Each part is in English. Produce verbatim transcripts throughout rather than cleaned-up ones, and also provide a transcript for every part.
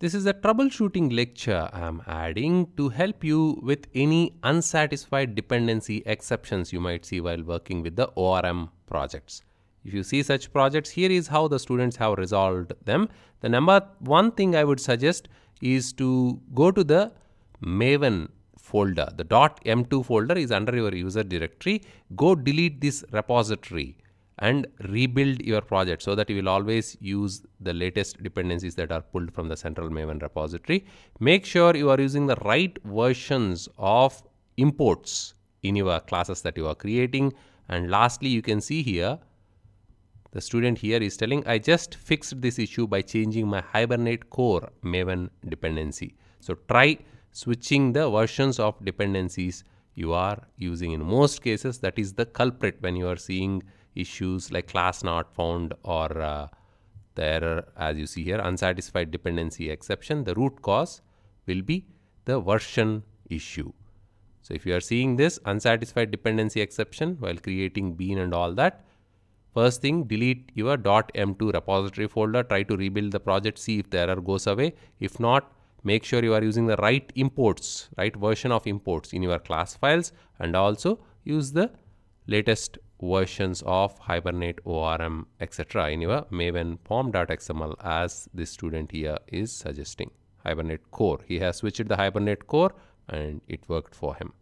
This is a troubleshooting lecture I'm adding to help you with any unsatisfied dependency exceptions you might see while working with the O R M projects. If you see such projects, here is how the students have resolved them. The number one thing I would suggest is to go to the Maven folder. The .m two folder is under your user directory. Go delete this repository and rebuild your project so that you will always use the latest dependencies that are pulled from the central Maven repository. Make sure you are using the right versions of imports in your classes that you are creating. And lastly, you can see here, the student here is telling, I just fixed this issue by changing my Hibernate core Maven dependency. So try switching the versions of dependencies you are using. In most cases, that is the culprit when you are seeing issues like class not found or uh, the error, as you see here, unsatisfied dependency exception. The root cause will be the version issue. So if you are seeing this unsatisfied dependency exception while creating bean and all that, first thing, delete your .m two repository folder, try to rebuild the project, see if the error goes away. If not, make sure you are using the right imports, right version of imports in your class files, and also use the latest versions of Hibernate, O R M, et cetera in your Maven pom.xml as this student here is suggesting. Hibernate core. He has switched the Hibernate core and it worked for him.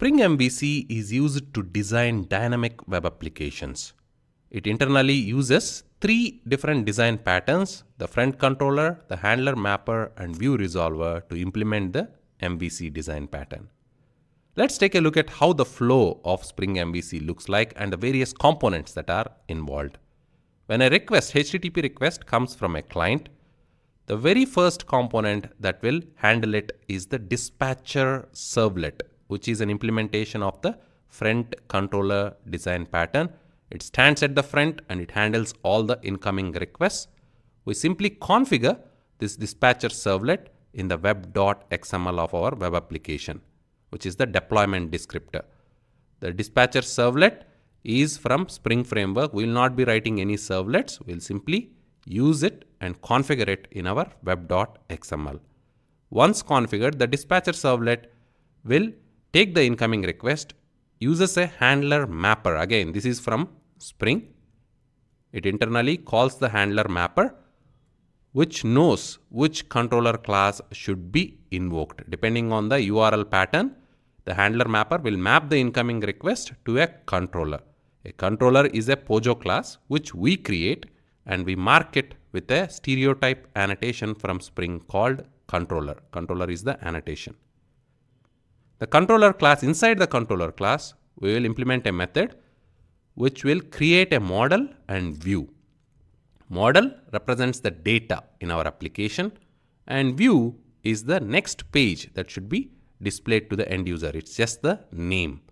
Spring M V C is used to design dynamic web applications. It internally uses three different design patterns, the front controller, the handler mapper, and view resolver to implement the M V C design pattern. Let's take a look at how the flow of Spring M V C looks like and the various components that are involved. When a request, H T T P request comes from a client, the very first component that will handle it is the dispatcher servlet, which is an implementation of the front controller design pattern. It stands at the front and it handles all the incoming requests. We simply configure this dispatcher servlet in the web dot X M L of our web application, which is the deployment descriptor. The dispatcher servlet is from Spring framework. We will not be writing any servlets. We will simply use it and configure it in our web dot X M L. Once configured, the dispatcher servlet will take the incoming request, uses a handler mapper. Again, this is from Spring. It internally calls the handler mapper, which knows which controller class should be invoked. Depending on the U R L pattern, the handler mapper will map the incoming request to a controller. A controller is a POJO class, which we create, and we mark it with a stereotype annotation from Spring called controller. Controller is the annotation. The controller class, inside the controller class, we will implement a method which will create a model and view. Model represents the data in our application, and view is the next page that should be displayed to the end user. It's just the name.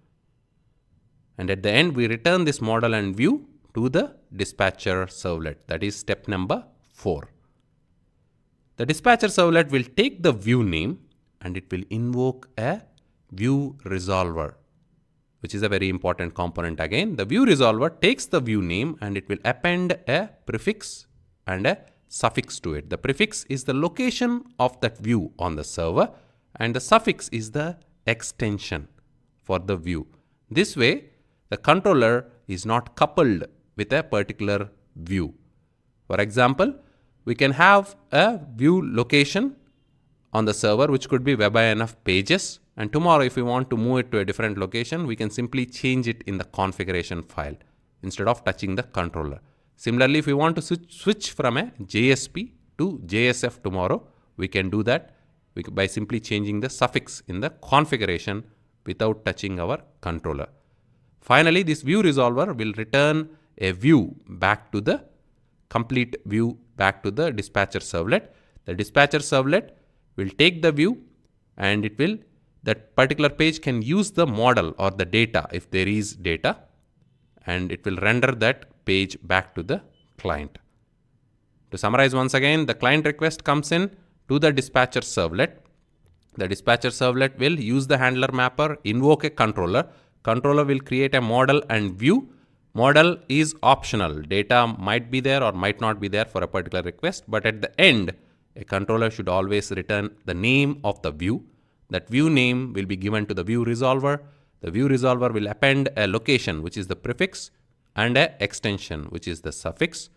And at the end, we return this model and view to the dispatcher servlet. That is step number four. The dispatcher servlet will take the view name and it will invoke a view resolver, which is a very important component again. The view resolver takes the view name and it will append a prefix and a suffix to it. The prefix is the location of that view on the server, and the suffix is the extension for the view. This way, the controller is not coupled with a particular view. For example, we can have a view location on the server, which could be web I N F pages. And tomorrow, if we want to move it to a different location, we can simply change it in the configuration file instead of touching the controller. Similarly, if we want to switch from a J S P to J S F tomorrow, we can do that by simply changing the suffix in the configuration without touching our controller. Finally, this view resolver will return a view back to the complete view back to the dispatcher servlet. The dispatcher servlet will take the view and it will that particular page can use the model or the data if there is data, and it will render that page back to the client. To summarize once again, the client request comes in to the dispatcher servlet. The dispatcher servlet will use the handler mapper, invoke a controller. Controller will create a model and view. Model is optional. Data might be there or might not be there for a particular request, but at the end, a controller should always return the name of the view. That view name will be given to the view resolver. The view resolver will append a location, which is the prefix, and an extension, which is the suffix.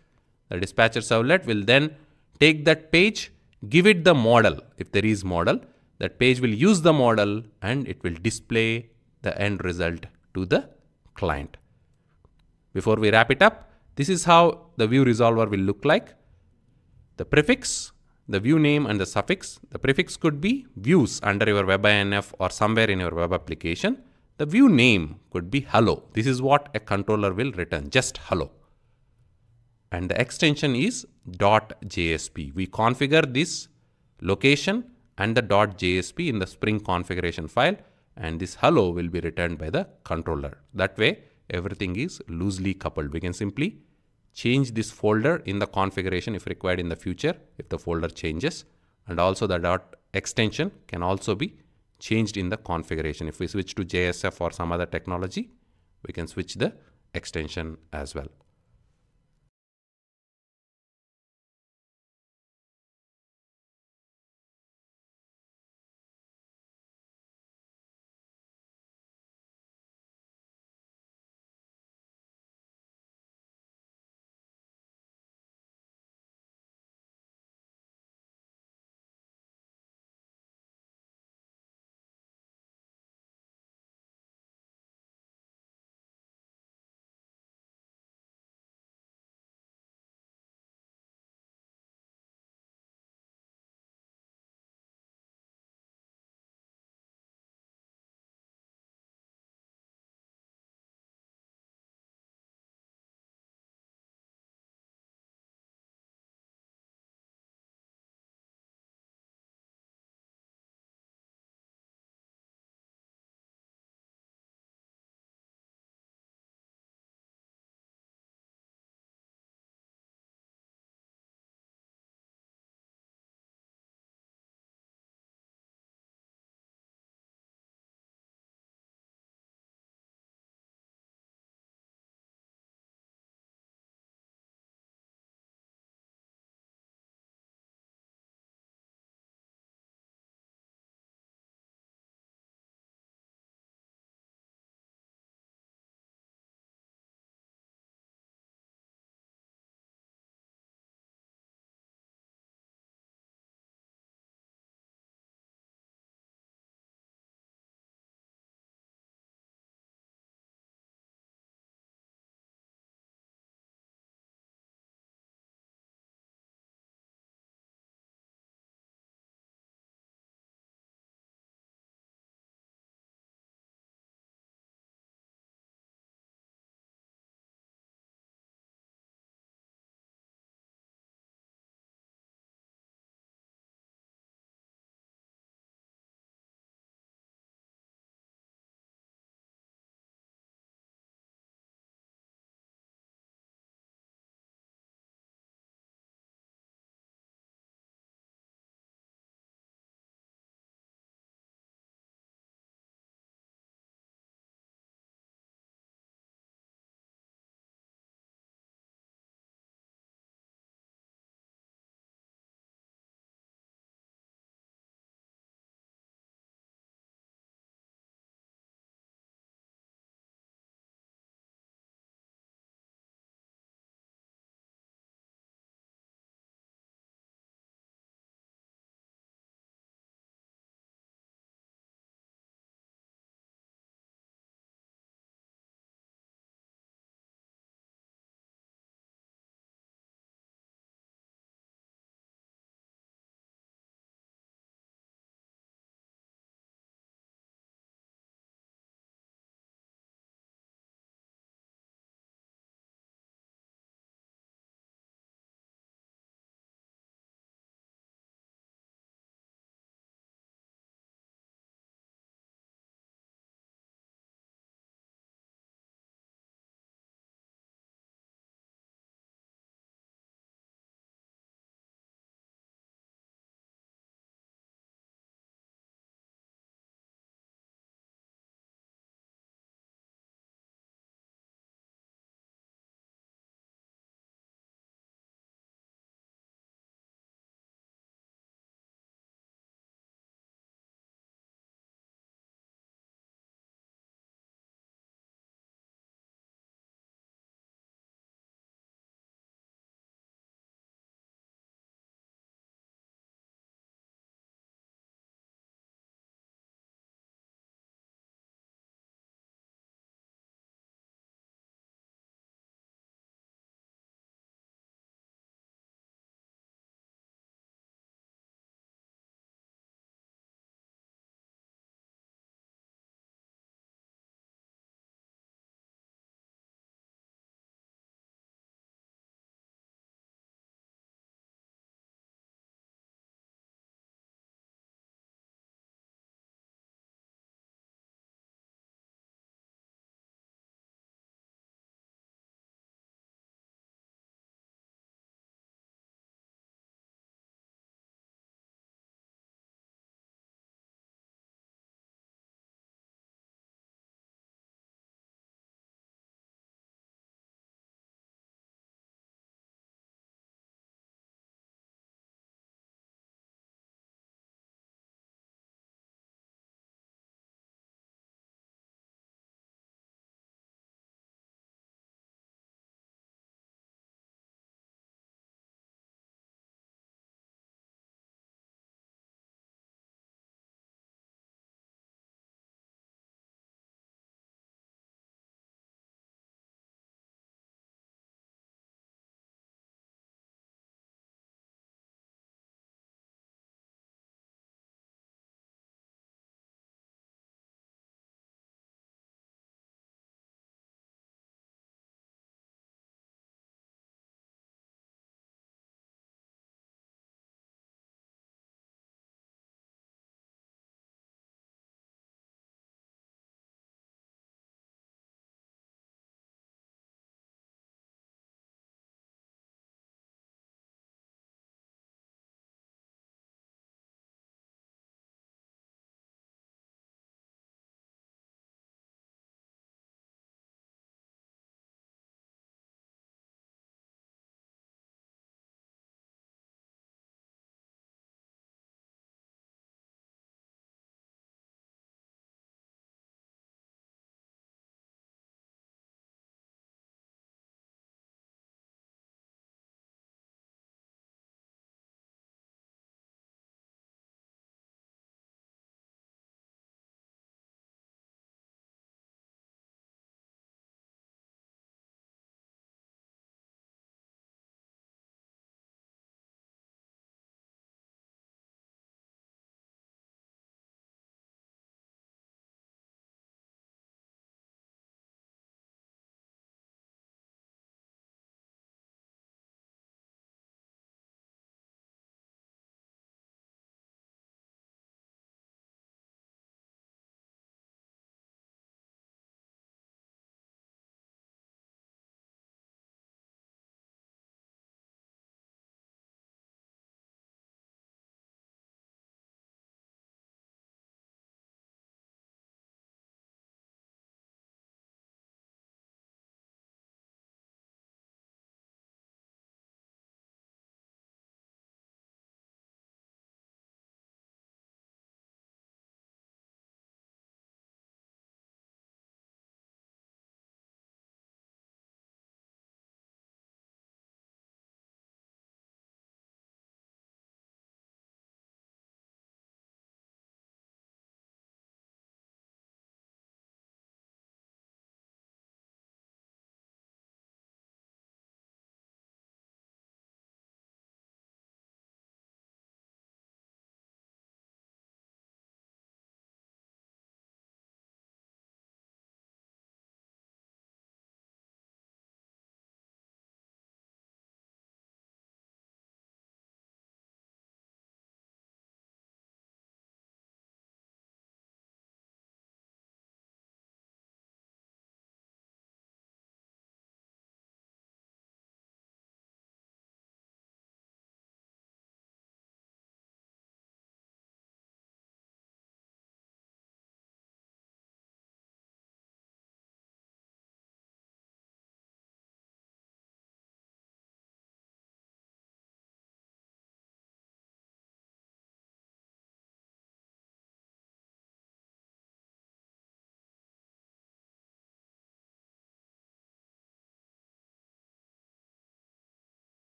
The dispatcher servlet will then take that page, give it the model, if there is model. That page will use the model and it will display the end result to the client. Before we wrap it up, this is how the view resolver will look like. The prefix, the view name, and the suffix. The prefix could be views under your web I N F or somewhere in your web application. The view name could be hello. This is what a controller will return, just hello. And the extension is .jsp. We configure this location and the .jsp in the Spring configuration file, and this hello will be returned by the controller. That way, everything is loosely coupled. We can simply change this folder in the configuration if required in the future, if the folder changes, and also the dot extension can also be changed in the configuration. If we switch to J S F or some other technology, we can switch the extension as well.